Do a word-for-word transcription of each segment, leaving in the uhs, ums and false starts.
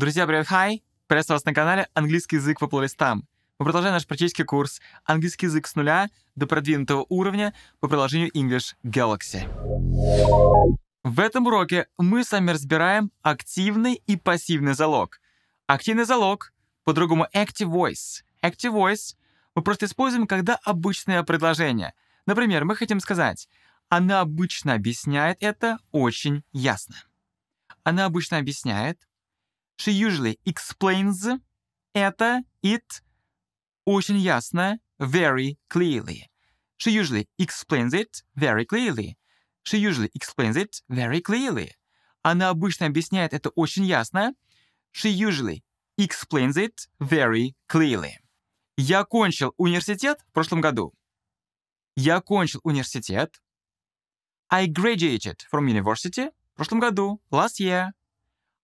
Друзья, привет, хай! Приветствую вас на канале «Английский язык по плейлистам». Мы продолжаем наш практический курс «Английский язык с нуля до продвинутого уровня» по приложению English Galaxy. В этом уроке мы с вами разбираем активный и пассивный залог. Активный залог, по-другому active voice. Active voice мы просто используем, когда обычное предложение. Например, мы хотим сказать «Она обычно объясняет это очень ясно». Она обычно объясняет. She usually explains это, it, очень ясно, very clearly. She usually explains it very clearly. She usually explains it very clearly. Она обычно объясняет это очень ясно. She usually explains it very clearly. Я окончил университет в прошлом году. Я окончил университет. I graduated from university в прошлом году, last year.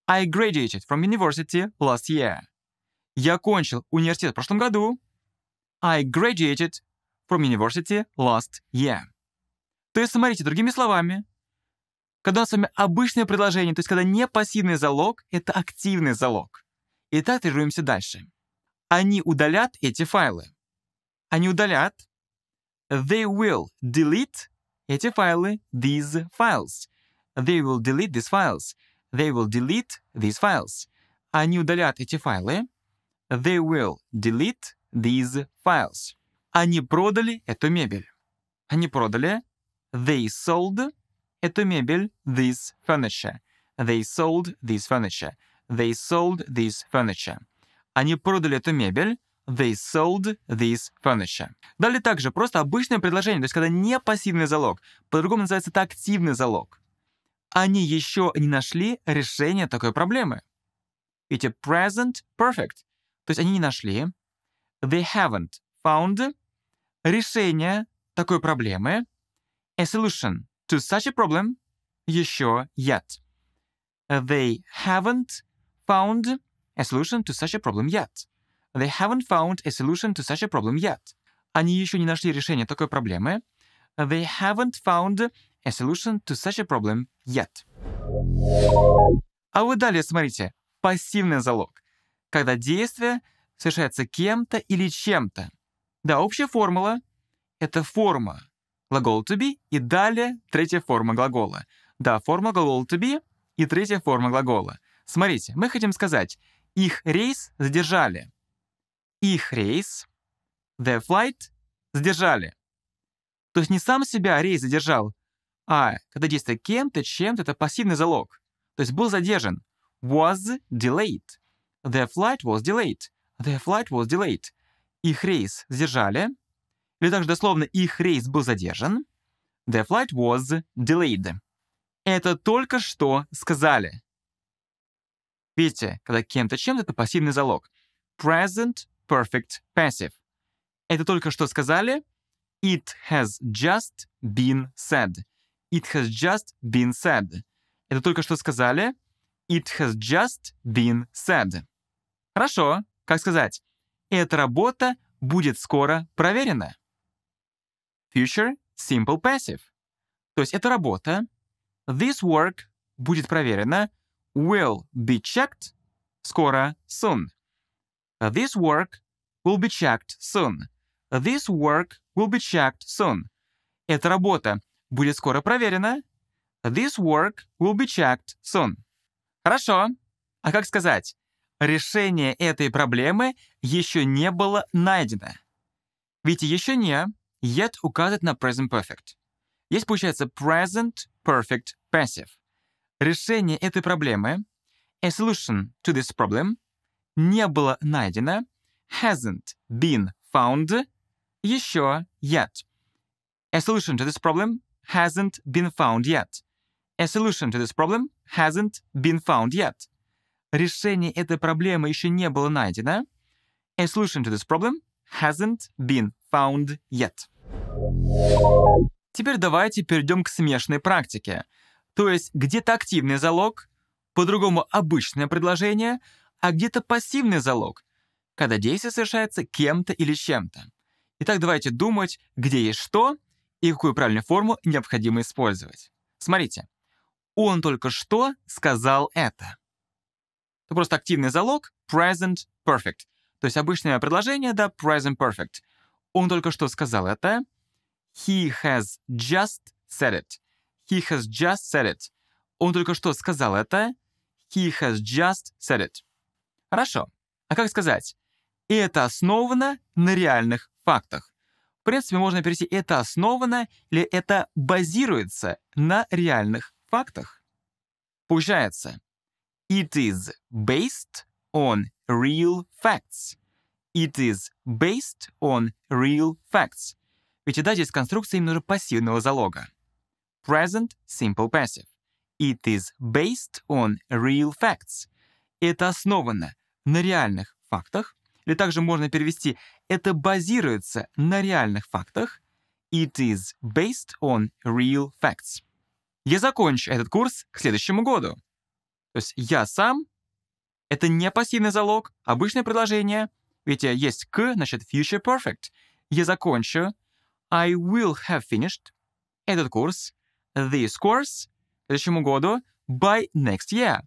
I graduated from university last year. Я окончил университет в прошлом году. I graduated from university last year. То есть, смотрите, другими словами, когда у нас с вами обычное предложение, то есть, когда не пассивный залог, это активный залог. Итак, движемся дальше. Они удалят эти файлы. Они удалят. They will delete эти файлы, these files. They will delete these files. They will delete these files. Они удалят эти файлы. They will delete these files. Они продали эту мебель. Они продали. They sold эту мебель, this furniture. They sold this furniture. They sold this furniture. Они продали эту мебель. They sold this furniture. Далее также просто обычное предложение, то есть когда не пассивный залог. По-другому называется это активный залог. Они еще не нашли решение такой проблемы. Видите, present perfect. То есть они не нашли. They haven't found решение такой проблемы. A solution to such a problem еще yet. They haven't found a solution to such a problem yet. They haven't found a solution to such a problem yet. Они еще не нашли решение такой проблемы. They haven't found a solution to such a problem yet. А вот далее, смотрите, пассивный залог. Когда действие совершается кем-то или чем-то. Да, общая формула — это форма глагола to be и далее третья форма глагола. Да, форма глагола to be и третья форма глагола. Смотрите, мы хотим сказать, их рейс задержали. Их рейс, their flight, задержали. То есть не сам себя рейс задержал, а когда действие кем-то, чем-то, это пассивный залог. То есть был задержан. Was delayed. Their flight was delayed. Their flight was delayed. Их рейс задержали. Или также дословно, их рейс был задержан. Their flight was delayed. Это только что сказали. Видите, когда кем-то, чем-то, это пассивный залог. Present perfect passive. Это только что сказали. It has just been said. It has just been said. Это только что сказали. It has just been said. Хорошо. Как сказать? Эта работа будет скоро проверена. Future simple passive. То есть эта работа, this work, будет проверена, will be checked, скоро, soon. This work will be checked soon. This work will be checked soon. Эта работа будет скоро проверена. This work will be checked soon. Хорошо. А как сказать? Решение этой проблемы еще не было найдено. Ведь еще не, yet указывает на present perfect. Здесь получается present perfect passive. Решение этой проблемы, a solution to this problem, не было найдено, hasn't been found, еще yet. A solution to this problem hasn't been found yet. A solution to this problem hasn't been found yet. Решение этой проблемы еще не было найдено. A solution to this problem hasn't been found yet. Теперь давайте перейдем к смешанной практике. То есть где-то активный залог, по-другому обычное предложение, а где-то пассивный залог, когда действие совершается кем-то или чем-то. Итак, давайте думать, где есть что и какую правильную форму необходимо использовать. Смотрите. Он только что сказал это. то просто активный залог present perfect. То есть обычное предложение, да, present perfect. Он только что сказал это. He has just said it. He has just said it. Он только что сказал это. He has just said it. Хорошо. А как сказать? Это основано на реальных фактах. В принципе, можно перевести это основано или это базируется на реальных фактах. Получается, it is based on real facts. It is based on real facts. Ведь и да, здесь конструкция именно пассивного залога. Present simple passive. It is based on real facts. Это основано на реальных фактах. Или также можно перевести «это базируется на реальных фактах». It is based on real facts. Я закончу этот курс к следующему году. То есть я сам — это не пассивный залог, обычное предложение. Ведь есть «к», значит future perfect. Я закончу. I will have finished этот курс, this course, к следующему году, by next year.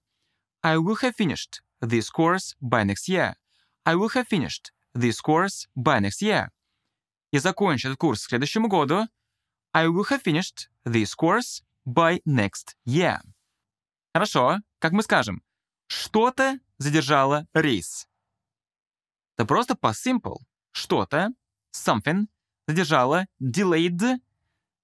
I will have finished this course by next year. I will have finished this course by next year. Я закончу этот курс к следующему году. I will have finished this course by next year. Хорошо, как мы скажем, что-то задержало рейс. Это просто по simple. Что-то, something, задержало, delayed,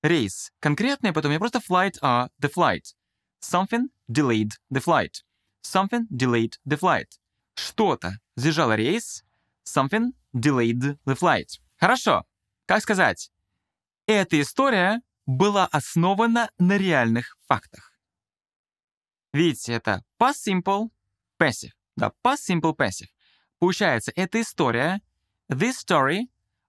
рейс. Конкретное, потом я просто flight, а the flight. Something delayed the flight. Something delayed the flight. Что-то задержало рейс. Something delayed the flight. Хорошо. Как сказать? Эта история была основана на реальных фактах. Видите, это past simple passive. Да, past simple passive. Получается, эта история, this story,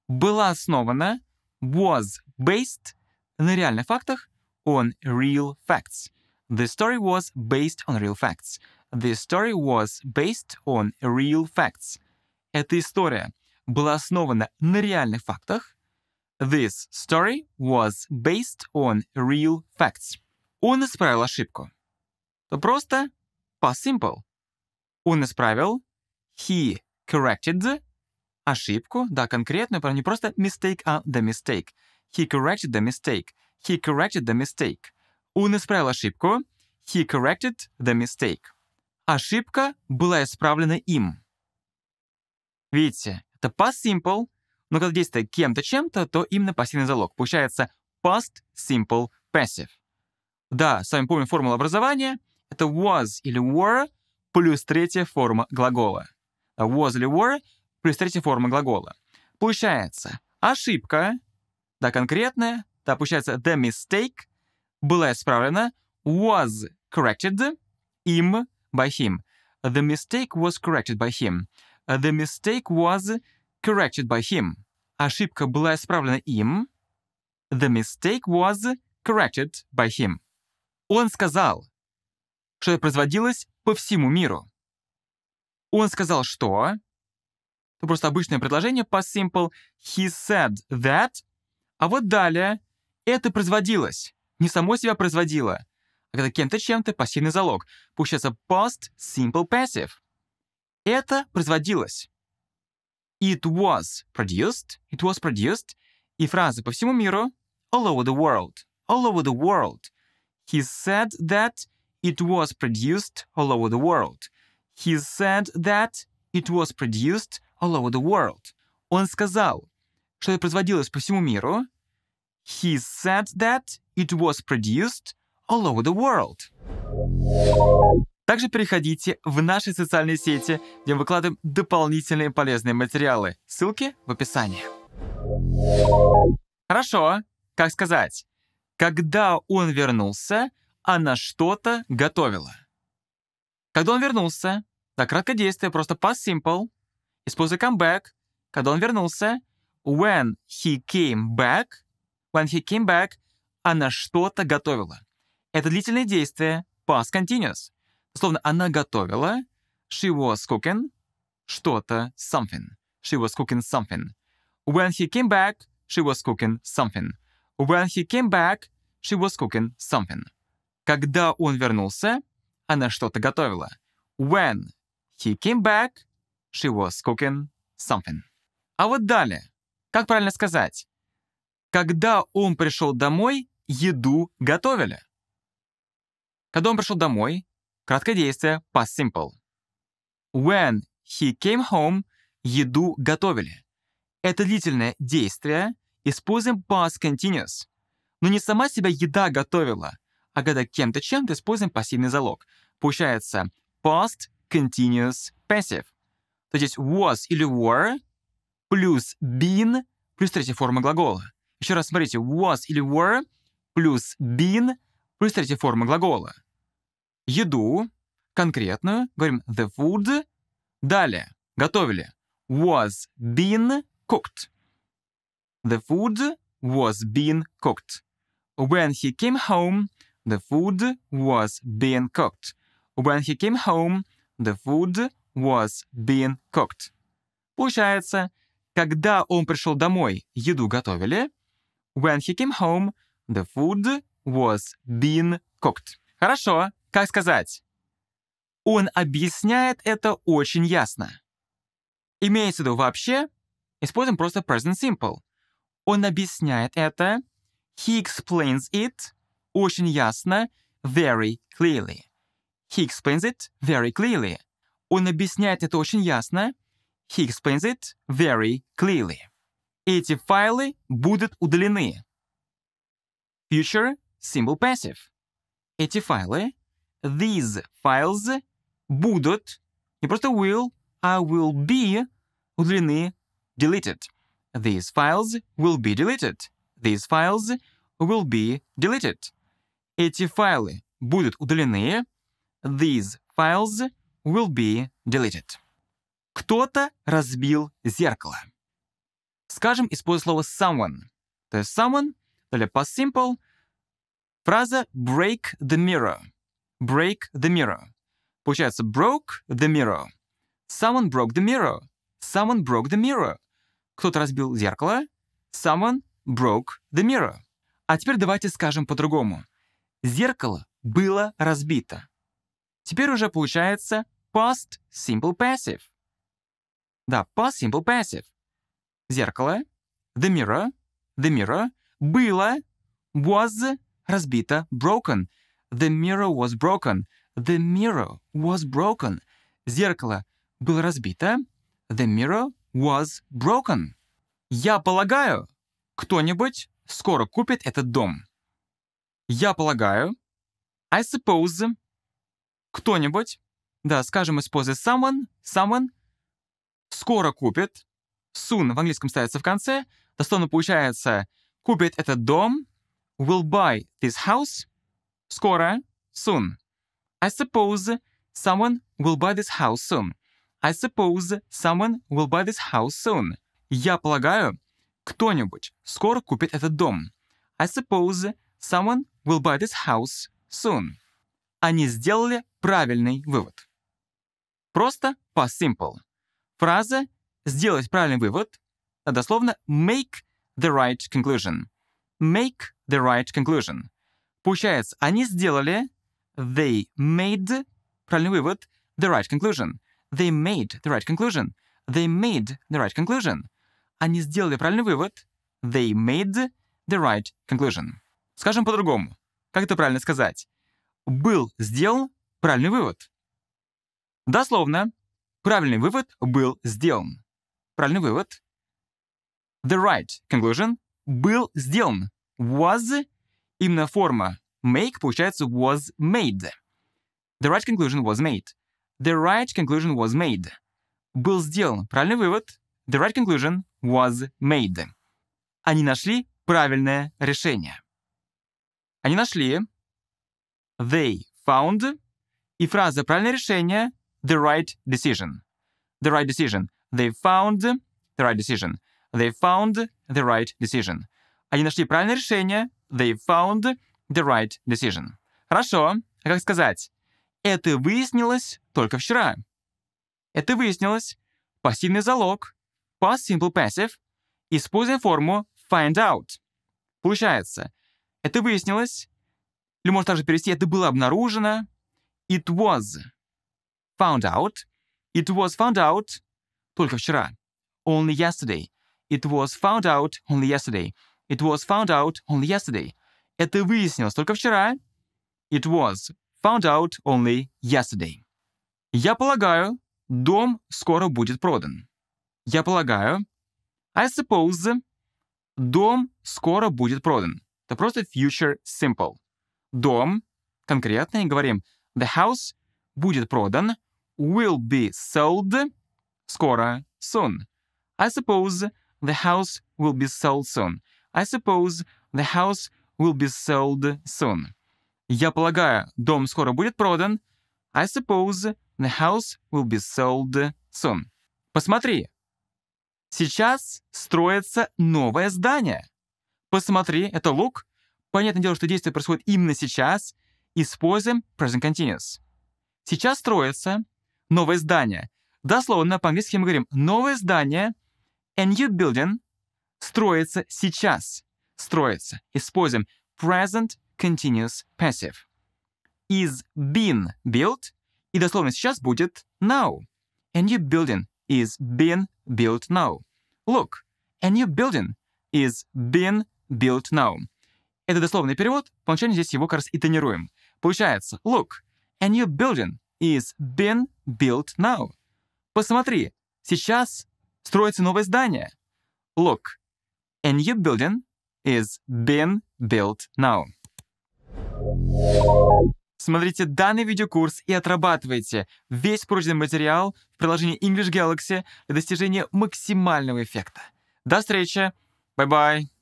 была основана, was based, на реальных фактах, on real facts. The story was based on real facts. The story was based on real facts. Эта история была основана на реальных фактах. This story was based on real facts. Он исправил ошибку. То просто past simple. Он исправил. He corrected ошибку, да, конкретную, не просто mistake, а the mistake. He corrected the mistake. He corrected the mistake. Он исправил ошибку. He corrected the mistake. Ошибка была исправлена им. Видите, это past simple, но когда действие кем-то чем-то, то именно пассивный залог. Получается past simple passive. Да, с вами помним формулу образования. Это was или were плюс третья форма глагола. Was или were плюс третья форма глагола. Получается ошибка, да, конкретная, да, получается the mistake была исправлена, was corrected им, by him. The mistake was corrected by him. The mistake was corrected by him. Ошибка была исправлена им. The mistake was corrected by him. Он сказал, что это производилось по всему миру. Он сказал, что... Это просто обычное предложение past simple. He said that. А вот далее это производилось. Не само себя производило. А когда кем-то чем-то пассивный залог. Получается past simple passive. Это производилось. It was produced. It was produced. И фраза по всему миру. All over the world. All over the world. He said that it was produced all over the world. He said that it was produced all over the world. Он сказал, что это производилось по всему миру. He said that it was produced all over the world. Также переходите в наши социальные сети, где мы выкладываем дополнительные полезные материалы. Ссылки в описании. Хорошо. Как сказать? Когда он вернулся, она что-то готовила. Когда он вернулся, да, краткое действие, просто past simple. Используя come back. Когда он вернулся, when he came back, when he came back, она что-то готовила. Это длительное действие, past continuous. Словно она готовила, she was cooking, что-то, something. She was cooking something. When he came back, she was cooking something. When he came back, she was cooking something. Когда он вернулся, она что-то готовила. When He came back. She was cooking something. А вот далее. Как правильно сказать? Когда он пришел домой, еду готовили. Когда он пришел домой, краткое действие past simple. When he came home, еду готовили. Это длительное действие. Используем past continuous. Но не сама себя еда готовила, а когда кем-то чем-то используем пассивный залог. Получается past continuous passive. То есть was или were плюс been плюс третья форма глагола. Еще раз смотрите. Was или were плюс been плюс третья форма глагола. Еду конкретную. Говорим the food. Далее. Готовили. Was been cooked. The food was being cooked. When he came home, the food was being cooked. When he came home, the food was being cooked. Получается, когда он пришел домой, еду готовили. When he came home, the food was being cooked. Хорошо, как сказать? Он объясняет это очень ясно. Имеется в виду вообще, используем просто present simple. Он объясняет это. He explains it очень ясно, very clearly. He explains it very clearly. Он объясняет это очень ясно. He explains it very clearly. Эти файлы будут удалены. Future simple passive. Эти файлы, these files, будут, не просто will, а will be, удалены, deleted. These files will be deleted. These files will be deleted. Эти файлы будут удалены. These files will be deleted. Кто-то разбил зеркало. Скажем, используя слово someone. То есть someone, далее past simple. Фраза break the mirror. Break the mirror. Получается broke the mirror. Someone broke the mirror. Someone broke the mirror. Кто-то разбил зеркало. Someone broke the mirror. А теперь давайте скажем по-другому. Зеркало было разбито. Теперь уже получается past simple passive. Да, past simple passive. Зеркало, the mirror, the mirror, было, was, разбито, broken. The mirror was broken. The mirror was broken. Зеркало было разбито. The mirror was broken. Я полагаю, кто-нибудь скоро купит этот дом. Я полагаю, I suppose, кто-нибудь, да, скажем, используя someone, someone, скоро купит, soon в английском ставится в конце, дословно получается, купит этот дом, will buy this house, скоро, soon. I suppose someone will buy this house soon. I suppose someone will buy this house soon. Я полагаю, кто-нибудь скоро купит этот дом. I suppose someone will buy this house soon. Они сделали правильный вывод. Просто past simple. Фраза «сделать правильный вывод» дословно make the right conclusion. Make the right conclusion. Получается, они сделали they made правильный вывод the right conclusion. They made the right conclusion. They made the right conclusion. Они сделали правильный вывод. They made the right conclusion. Скажем по-другому. Как это правильно сказать? Был сделан правильный вывод. Дословно, правильный вывод был сделан. Правильный вывод. The right conclusion был сделан. Was, именно форма make, получается was made. The right conclusion was made. The right conclusion was made. Был сделан правильный вывод. The right conclusion was made. Они нашли правильное решение. Они нашли. They found. И фраза правильное решение. The right decision. The right decision. They found. The right decision. They found. The right decision. Они нашли правильное решение. They found. The right decision. Хорошо. А как сказать? Это выяснилось только вчера. Это выяснилось. Пассивный залог. Past simple passive. Используем форму find out. Получается. Это выяснилось. Или можно также перевести. Это было обнаружено. It was found out. It was found out только вчера. Only yesterday. It was found out only yesterday. It was found out only yesterday. Это выяснилось только вчера. It was found out only yesterday. Я полагаю, дом скоро будет продан. Я полагаю. I suppose. Дом скоро будет продан. Это просто future simple. Дом, конкретно, и говорим the house будет продан, will be sold скоро, soon. I suppose the house will be sold soon. I suppose the house will be sold soon. Я полагаю, дом скоро будет продан. I suppose the house will be sold soon. Посмотри. Сейчас строится новое здание. Посмотри, это look. Понятное дело, что действие происходит именно сейчас. Используем present continuous. Сейчас строится новое здание. Дословно, по-английски мы говорим новое здание, a new building, строится сейчас. Строится. Используем present continuous passive. Is being built. И дословно сейчас будет now. A new building is being built now. Look, a new building is being built now. Это дословный перевод, по умолчанию здесь его как раз и тонируем. Получается, look, a new building is being built now. Посмотри, сейчас строится новое здание. Look, a new building is being built now. Смотрите данный видеокурс и отрабатывайте весь прочный материал в приложении English Galaxy для достижения максимального эффекта. До встречи. Bye-bye.